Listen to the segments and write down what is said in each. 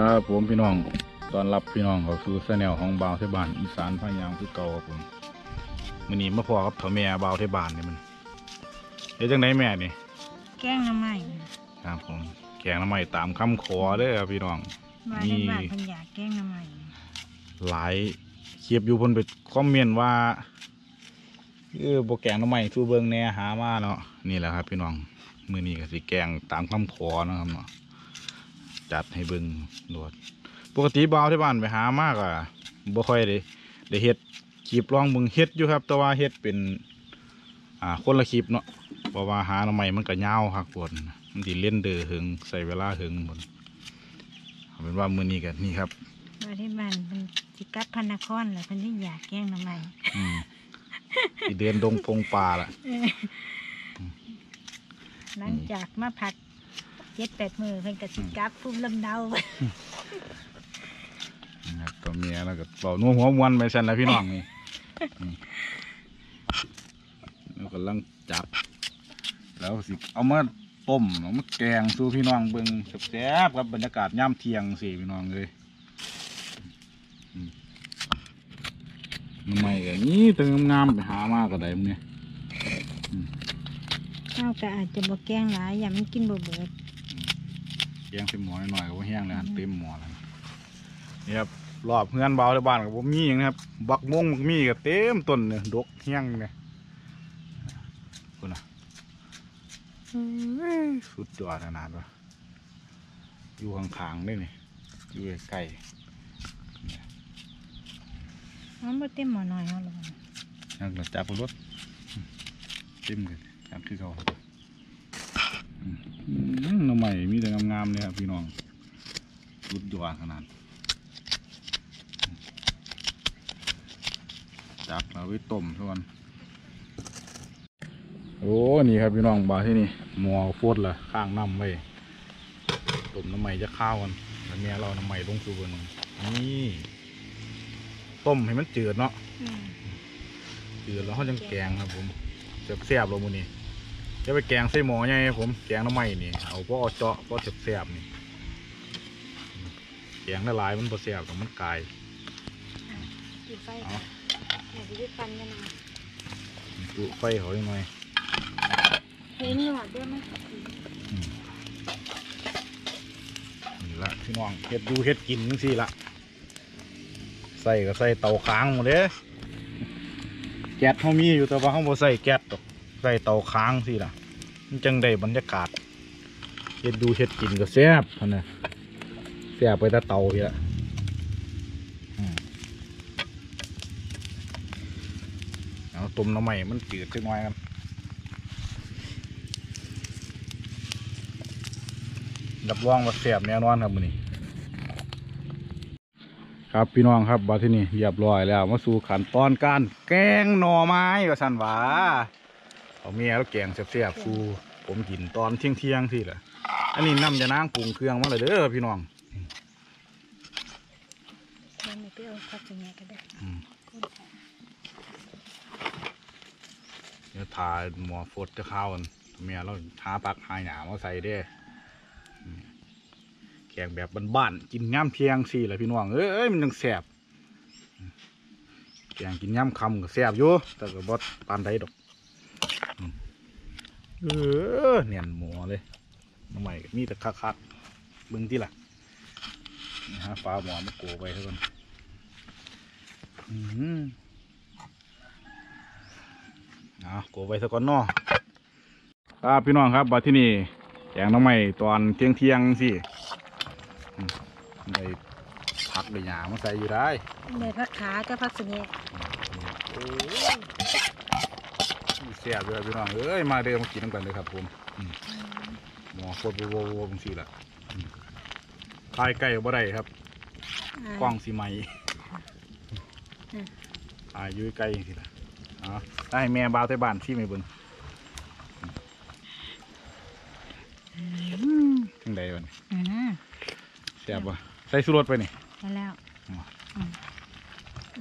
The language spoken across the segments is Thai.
ครับผมพี่น้องตอนรับพี่น้องเขาสู่แชนแนลของบ่าวไทยบ้านอีสานพะยางคือเก่าครับผมมื้อนี้มาพอกับเฒ่าแม่บ่าวไทยบ้านนี่มันเฮ็ดจังได๋แม่นี่แกงหน่อไม้ครับผมแกงหน่อไม้ตามคำขอเด้อพี่น้องมีแกงหน่อไม้หลายคลิปอยู่เพิ่นไปคอมเมนต์ว่าโปรแกงหน่อไม้สู่เบิ่งแน่หามาเนาะนี่แหละครับพี่น้องมื้อนี้ก็สิแกงตามคำขอนะครับเนาะจัดให้เบิ่งโดดปกติบ่าวที่บ้านไปหามากอะบ่ค่อยได้เฮ็ดคลิปลองเบิ่งเฮ็ดอยู่ครับแต่ว่าเฮ็ดเป็นคนละคลิปเนาะเพราะว่าหาหน่อไม้มันก็ยาวครับคนมันสิเล่นเดือหึงใส่เวลาหึงหมดเอาเป็นว่ามื้อนี้กันนี่ครับบ่าวที่บ้านเป็นสิกลับพระนครแล้วเพิ่นสิอยากแกงหน่อไม้สิเดินดงพงป่าล่ะหลังจากมาพัก7-8 มื้อเพิ่นก็สิกลับภูมิลำเนาตัวเมียแล้วก็เป่านัวหัวมวนไปสั่นแล้วพี่น้องนี่แล้วก็ลังจับแล้วสิเอามาต้มเอามาแกงสู่พี่น้องเบิ่งแซ่บๆครับบรรยากาศย่ำเที่ยงสิพี่น้องเลยไม่กันนี่ตึงงามไปหามากกว่าใดมึงเนี่ยข้าวก็อาจจะบวกแกงหลายอย่ามันกินบวบเบิดแกงเต็มหม้อหน่อยก็แห้งเลยเต็มหม้อแล้วนี่ครับรอบเพื่อนบ่าวที่บ้านกับผมมีอย่างนะครับบักม่วงมีกับเต็มต้นเนี่ยดกแห้งเลยคุณนะสุดยอดขนาดวะอยู่ข้างๆนี่นี่อยู่ใกล้ๆมันไม่เต็มหม้อหน่อยเอาเลยนั่งหลับจับรถเต็มเลยจับคือเขาหน่อไม้มีแต่งามๆเลยครับพี่น้องสุดยอดขนาดจับเราไปต้มทุกคนโอ้นี่ครับพี่น้องบ่าที่นี่หม้อโคตรเลยข้างน้ำไว้ต้มน้ำใหม่จะข้าวกันแล้วเมียเราน้ำใหม่ลงสู่บนนี่ต้มให้มันจืดเนาะจืดแล้วเขาจังแกงครับผมจะแซ่บลงมือนี่จะไปแกงใส่หม้อไงผมแกงน้ำใหม่นี่เอาพวกเอาเจาะพวกจะแซ่บนี่แกงละลายมันพอแซ่บแต่มันกายจุไฟเขาหน่อยเห็นหนวดด้วยไหมนี่ละพี่น้องเฮ็ดดูเฮ็ดกินนี่สิละใส่ก็ใส่เตาค้างหมดเลยแก๊สเขามีอยู่แต่ว่าเขาบ่ใส่แก๊สตกใส่เตาค้างสิละมันจังได้บรรยากาศเฮ็ดดูเฮ็ดกินก็แซ่บนะแซ่บไปแต่เตาพี่ละต้มน้ำใหม่มันจืดขึ้นมาครับดับว่องมาแสบแน่นอนครับมื้อนี้ครับพี่น้องครับมาที่นี่เรียบร้อยแล้วมาสู่ขั้นตอนการแกงหน่อไม้กับสันหวาเอาเมียแล้วแกงแสบๆสู่ผมกินตอนเที่ยงที่ละอันนี้น้ำจะน้ำปรุงเครื่องมาเลยเด้อพี่น้องทาหมอฟดจะเข้ากันเมียเราทาปักหายหนามาใส่ได้แกงแบบบ้านๆกินย่ำเที่ยงสี่เลยพี่น้องเอ้ยมันยังแสบแกงกินย่ำคำก็แสบอยู่แต่ก็บดปานใดดอกเนียนหมอเลยทำไมมีแต่คักๆบึ้งที่ล่ะหาฟ้าหมอมาโกไปเท่านั้นโกไปสักก้อนนอครับพี่น้องครับมาที่นี่แกงหน่อไม้ตอนเที่ยงสิได้ผักได้หญ้ามาใส่อยู่ได้ได้ผักขากับผักสะเนะโอ้ยแซ่บเลยพี่น้องเอ้ยมาเดินมากินกันเลยครับผมหมอโคตรวัวบางทีแหละคายไก่บ่ได้ครับกล้องสีไม้อยู่ไกลสิล่ะได้แม่บ่าวไทยบ้านที่ไม่เบิ่งจังใดวะนี่แซ่บวะใส่สุรสไปนี่ได้แล้ว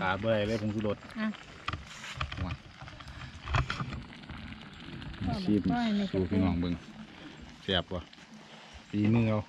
ตาเบื่อเลยผมสุรสชิมดูพี่น้องเบิ่งแซ่บวะปีมือเอา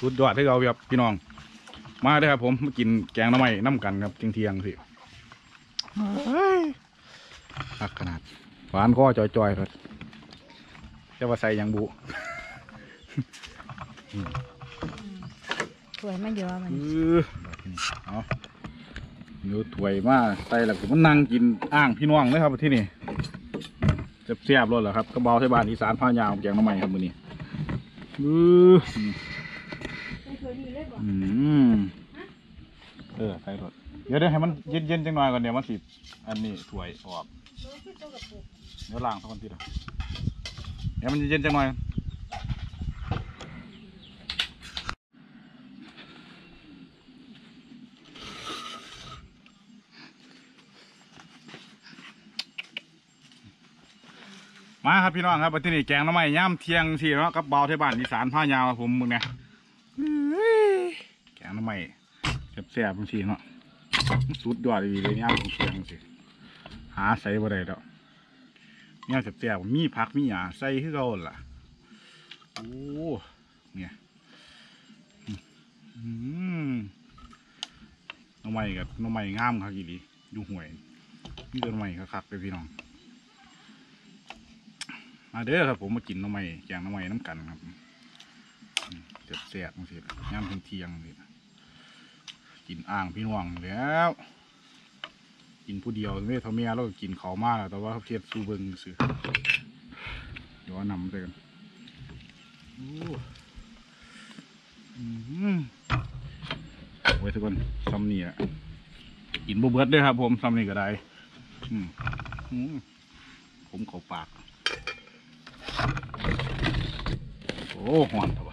สุดยอดที่เราแบบพี่น้องมาได้ครับผมมากินแกงหน่อไม้น้ำกันครับเที่ยงๆสิรักขนาดหวานข้อจอยๆครับจะว่าใส่ยังบุถวยไม่เยอะมันเอาเนื้อถวยมากใส่หลักผมมันนั่งกินอ่างพี่น้องเลยครับที่นี่จะเสียบรถเหรอครับกระเบาใส่บานอีสานผ้ายาวแกงหน่อไม้ครับมื้อนี้ใส่รถเดี๋ยวให้มันเย็นๆจังหน่อยก่อนเดี๋ยวมันสิอันนี้ถวยออกเดี๋ยวล้างสักวันทีละเดี๋ยวมันเย็นจังหน่อยมาครับพี่น้องครับที่นี่แกงหน่อไม้ย่ำเที่ยงสิเนาะกับเบาเทบ้านอีสานผ้ายาวผมมึงเนี่ยแกงหน่อไม้แซ่บๆมึงสิเนาะสุดยอดดีเลยย่ำเที่ยงสิหาใส่บ่ได้แล้วเนี่ยแซ่บๆมีผักมีหยาใส่ให้เราล่ะโอ้เนี่ยหน่อไม้กับหน่อไม้งามครับกี่ดีดูห่วยนี่หน่อไม้คักๆเลยพี่น้องมาเด้อครับผมมากินหน่อไม้แกงหน่อไม้น้ำกันครับแซ่บๆมึงสิย่ำเที่ยงสิกินอ่างพี่น้องแล้วกินผู้เดียวไม่เท่าเมียแล้วกินเขามากแต่ว่าเทียบซูเบิงซื้อเดี๋ยวนำไปกันไว้ทุกคนซัมนี่อ่ะกินบุเบิร์ดด้วยครับผมซัมนี่ก็ได้ผมเข้าปากโอ้ห่อนครับ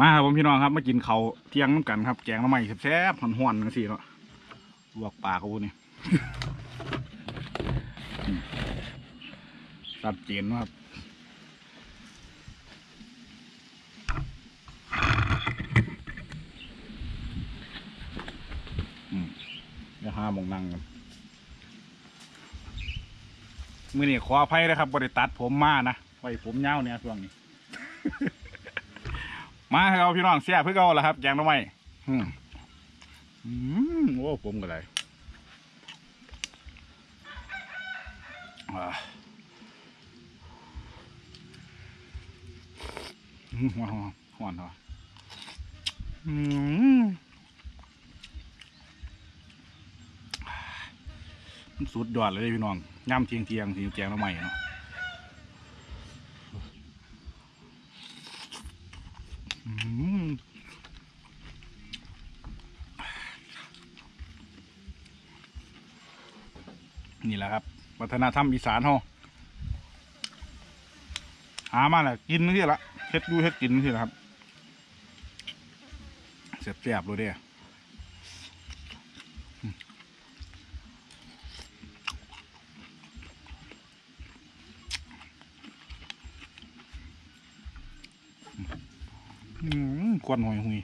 มาครับผมพี่น้องครับมากินเขาเที่ยงน้ำกันครับแกงหน่อไม้แซ่บๆห่อนๆนั่นสิเนาะลวกปลาเขาเนี่ยตัดเจนว่าเดี๋ยวห้ามองนั่งกันมือนี่ขออภัยนะครับบริตัดผมมานะไว้ผมเน่าเนี่ยช่วงนี้ มาให้เอาพี่น้องเสียเพื่อเอาละครับแกงหน่อไม้โอ้ผมก็ได้หวานเหรอสุดยอดเลยพี่น้องย่ำเที่ยงสีแกงหน่อไม้เนาะนี่แหละครับวัฒนธรรมอีสานเฮาหามาแหละกินนี่แหละเฮ็ดดูเฮ็ดกินนี่แหละครับเสียบเสียบเลยเด้อควันหอยหุย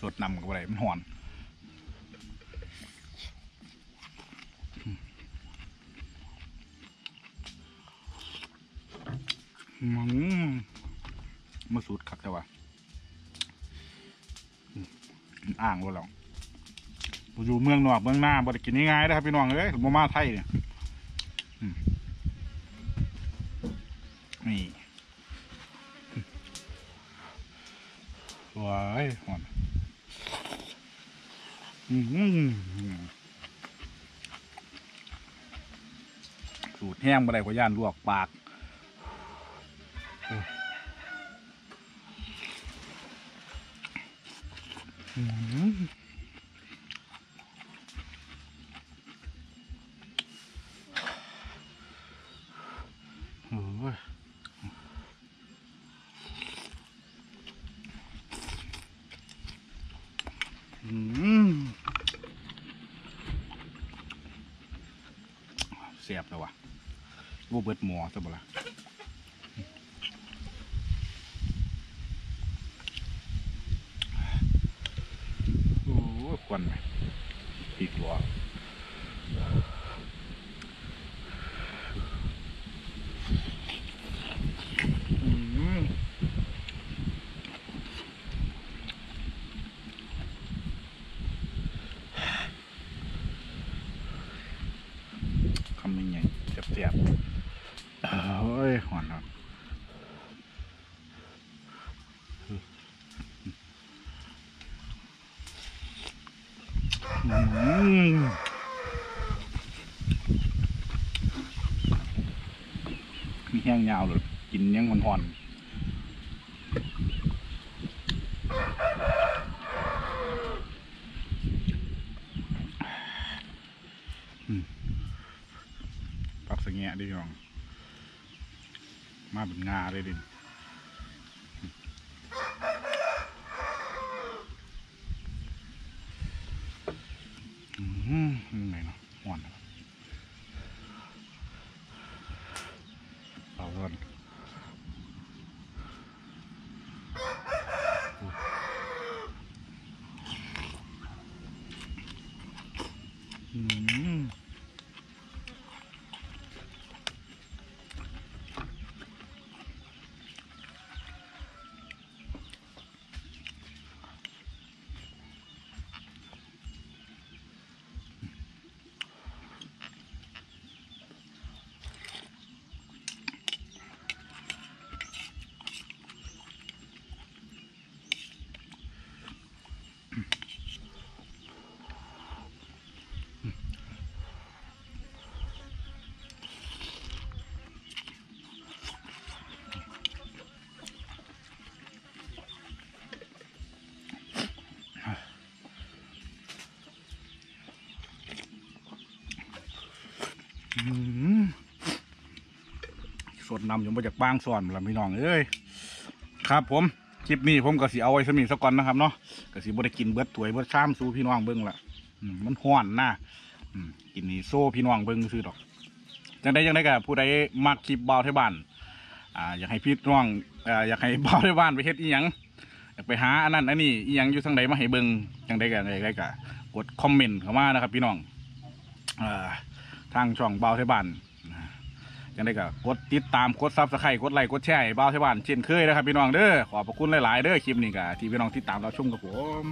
สดนำกับอะไรมันหอนมาสูดคักแต่ว่าอ่างว่าเราอยู่เมืองนอกเมืองหน้าบริกินง่ายๆนะครับพี่น้องเลยมาม่าไทยเนี่ยนี่ว้ายหอนสูดแห้งอะไรกว่าย่านลวกปากเสียบแล้ววะ โรเบิร์ตมอร์ซะบ่ล่ะโอ้ควันไหมปีกหลวงมีแห้งยาวหรือกินยังอ่อนๆปักสะแงะดิยองมาเป็นงาเลยดิไหนเนาะอ่อนเปล่าก่อนสดนำอยู่มาจากบ้างส่วนละพี่น้องเอ้ยครับผมคลิปนี้ผมก็สิเอาไว้สมิงสักก่อนนะครับเนาะก็สิบ่ได้กินเบิดถวยเบิดชามสู้พี่น้องเบิ้งละมันห้อนนะกินนี่โซ่พี่น้องเบิ้งซื้อดอกจังได้กับผู้ใดมักคลิปบ่าวไทยบ้านอยากให้พี่น้องอยากให้บ่าวไทยบ้านไปเฮ็ดอีหยังอยากไปหาอันนั้นอันนี้อีหยังอยู่ทางใดมาให้เบิ้งจังได้กับกดคอมเมนต์เข้ามานะครับพี่น้องทางช่องบ่าวไทยบ้านยังได้ก็กดติดตามกดซับสไครต์กดไลค์กดแชร์บ่าวไทยบ้านเช่นเคยนะครับพี่น้องเด้อขอบพระคุณหลายๆเด้อคลิปนี้กับที่พี่น้องติดตามเราชมกับผม